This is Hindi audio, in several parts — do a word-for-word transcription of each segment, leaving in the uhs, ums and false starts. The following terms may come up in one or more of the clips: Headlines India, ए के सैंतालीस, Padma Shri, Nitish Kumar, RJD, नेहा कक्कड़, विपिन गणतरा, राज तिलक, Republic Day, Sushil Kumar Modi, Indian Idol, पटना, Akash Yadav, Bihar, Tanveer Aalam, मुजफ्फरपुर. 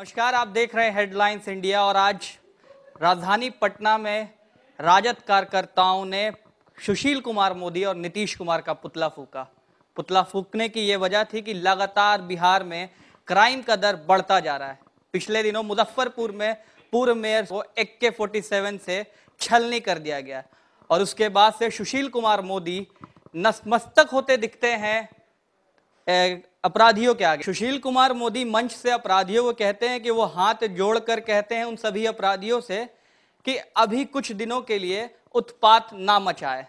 नमस्कार, आप देख रहे हैं हेडलाइंस इंडिया। और आज राजधानी पटना में राजद कार्यकर्ताओं ने सुशील कुमार मोदी और नीतीश कुमार का पुतला फूका। पुतला फूकने की ये वजह थी कि लगातार बिहार में क्राइम का दर बढ़ता जा रहा है। पिछले दिनों मुजफ्फरपुर में पूर्व मेयर को ए के सैंतालीस से छलनी कर दिया गया और उसके बाद से सुशील कुमार मोदी नतमस्तक होते दिखते हैं अपराधियों के आगे। सुशील कुमार मोदी मंच से अपराधियों को कहते हैं कि वो हाथ जोड़कर कहते हैं उन सभी अपराधियों से कि अभी कुछ दिनों के लिए उत्पात ना मचाए।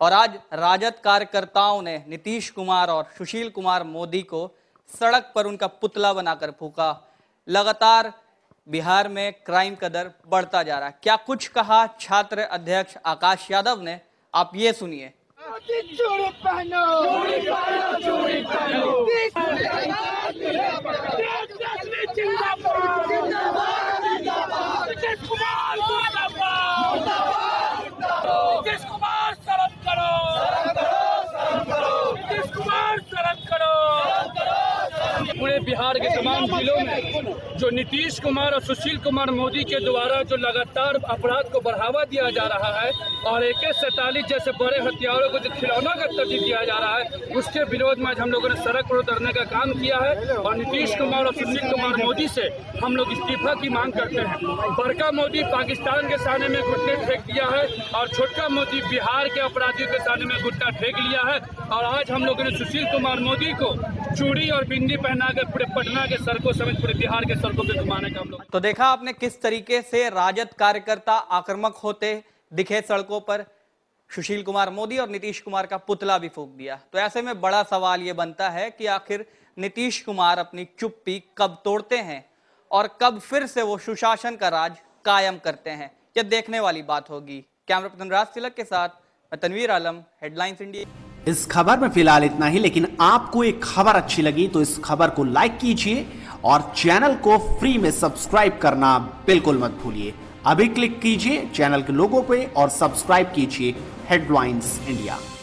और आज राजद कार्यकर्ताओं ने नीतीश कुमार और सुशील कुमार मोदी को सड़क पर उनका पुतला बनाकर फूका। लगातार बिहार में क्राइम का दर बढ़ता जा रहा है। क्या कुछ कहा छात्र अध्यक्ष आकाश यादव ने, आप ये सुनिए। चूड़ी पहनो, चूड़ी पहनो, पूरे बिहार के तमाम जिलों में जो नीतीश कुमार और सुशील कुमार मोदी के द्वारा जो लगातार अपराध को बढ़ावा दिया जा रहा है और ए के सैंतालीस जैसे बड़े हथियारों को जो खिलौना का तरजीह दिया जा रहा है, उसके विरोध में आज हम लोगों ने सड़क पर उतरने का काम किया है। और नीतीश कुमार और सुशील कुमार मोदी से हम लोग इस्तीफा की मांग करते हैं। बड़का मोदी पाकिस्तान के सामने में घुटने फेंक दिया है और छोटा मोदी बिहार के अपराधियों के सामने में घुटना फेंक लिया है। और आज हम लोगों ने सुशील कुमार मोदी को चूड़ी और बिंदी पहनाकर पूरे पटना के सड़कों समेत पूरे बिहार के सड़कों पे घुमाने का हम लोग। तो देखा आपने किस तरीके से राजद कार्यकर्ता आक्रामक होते दिखे सड़कों पर। सुशील कुमार मोदी और नीतीश कुमार का पुतला भी फूंक दिया। तो ऐसे में बड़ा सवाल ये बनता है कि आखिर नीतीश कुमार अपनी चुप्पी कब तोड़ते हैं और कब फिर से वो सुशासन का राज कायम करते हैं, यह देखने वाली बात होगी। कैमरा पर्सन राज तिलक के साथ मैं तनवीर आलम, हेडलाइंस इंडिया। इस खबर में फिलहाल इतना ही, लेकिन आपको एक खबर अच्छी लगी तो इस खबर को लाइक कीजिए और चैनल को फ्री में सब्सक्राइब करना बिल्कुल मत भूलिए। अभी क्लिक कीजिए चैनल के लोगो पे और सब्सक्राइब कीजिए हेडलाइंस इंडिया।